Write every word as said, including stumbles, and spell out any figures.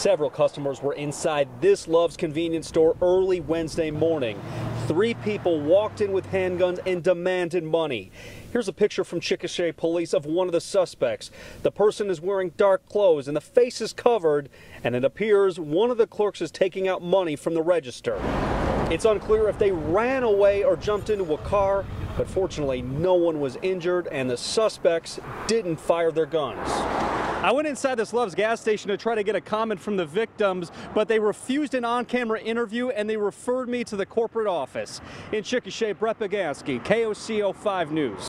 Several customers were inside this Love's convenience store early Wednesday morning. Three people walked in with handguns and demanded money. Here's a picture from Chickasha police of one of the suspects. The person is wearing dark clothes and the face is covered, and it appears one of the clerks is taking out money from the register. It's unclear if they ran away or jumped into a car, but fortunately no one was injured and the suspects didn't fire their guns. I went inside this Love's gas station to try to get a comment from the victims, but they refused an on-camera interview and they referred me to the corporate office. In Chickasha, Brett Bogansky, K O C O five News.